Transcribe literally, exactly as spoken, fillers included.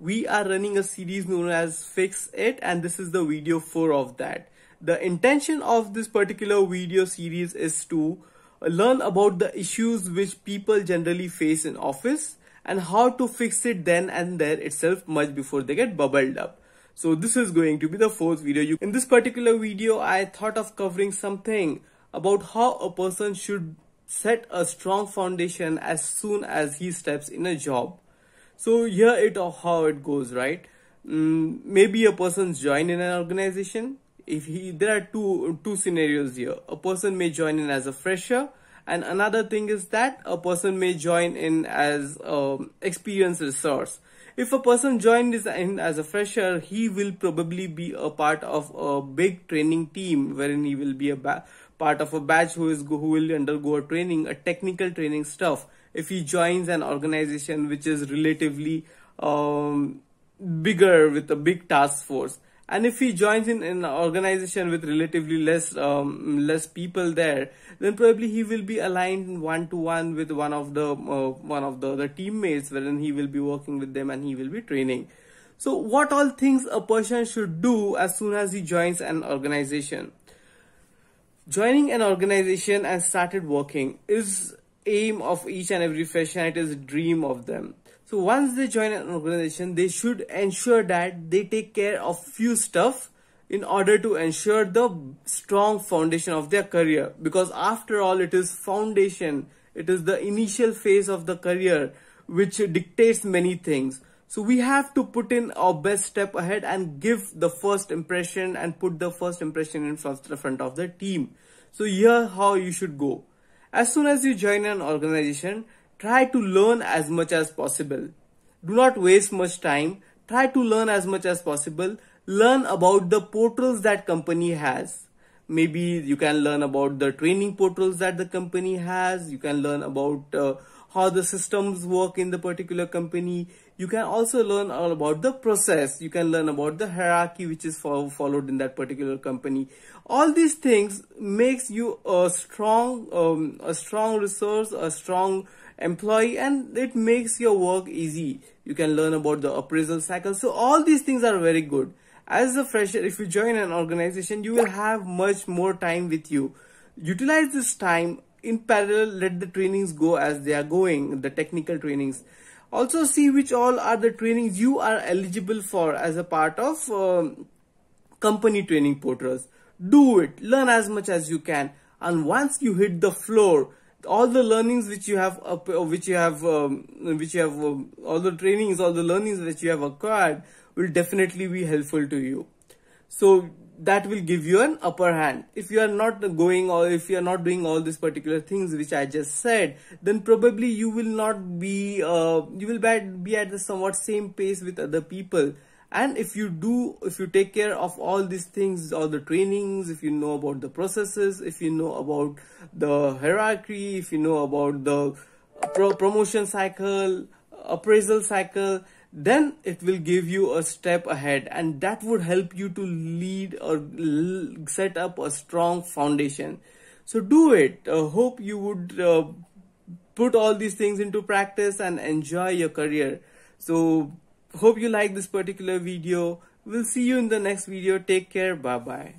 We are running a series known as Fix It, and this is the video four of that. The intention of this particular video series is to learn about the issues which people generally face in office and how to fix it then and there itself, much before they get bubbled up. So this is going to be the fourth video. In this particular video, I thought of covering something about how a person should set a strong foundation as soon as he steps in a job. So here it or how it goes, right? Mm, maybe a person's joined in an organization. If he, there are two two scenarios here. A person may join in as a fresher, and another thing is that a person may join in as um, experienced resource. If a person joins in as a fresher, he will probably be a part of a big training team wherein he will be a part of a batch who is who will undergo a training, a technical training stuff. If he joins an organization which is relatively um, bigger with a big task force, and if he joins in, in an organization with relatively less um, less people there, then probably he will be aligned one to one with one of the uh, one of the other teammates, wherein he will be working with them and he will be training. So, what all things a person should do as soon as he joins an organization? Joining an organization and started working is aim of each and every fresher. It is a dream of them. So once they join an organization, they should ensure that they take care of few stuff in order to ensure the strong foundation of their career, because after all it is foundation, it is the initial phase of the career which dictates many things. So we have to put in our best step ahead and give the first impression and put the first impression in front of the team. So here how you should go. As soon as you join an organization, try to learn as much as possible. Do not waste much time. Try to learn as much as possible. Learn about the portals that company has. Maybe you can learn about the training portals that the company has. You can learn about uh, how the systems work in the particular company. You can also learn all about the process. You can learn about the hierarchy which is fo- followed in that particular company. All these things makes you a strong, um, a strong resource, a strong employee, and it makes your work easy. You can learn about the appraisal cycle. So all these things are very good. As a fresher, if you join an organization, you will have much more time with you. Utilize this time. In parallel, let the trainings go as they are going, the technical trainings. Also see which all are the trainings you are eligible for as a part of um, company training portals. Do it, learn as much as you can. And once you hit the floor, all the learnings which you have, up, which you have, um, which you have, um, all the trainings, all the learnings which you have acquired will definitely be helpful to you. So that will give you an upper hand. If you are not going or if you are not doing all these particular things which I just said, then probably you will not be, uh, you will be at the somewhat same pace with other people. And if you do, if you take care of all these things, all the trainings, if you know about the processes, if you know about the hierarchy, if you know about the pro promotion cycle, appraisal cycle, then it will give you a step ahead, and that would help you to lead or set up a strong foundation. So do it. Uh, hope you would uh, put all these things into practice and enjoy your career. So hope you like this particular video. We'll see you in the next video. Take care. Bye bye.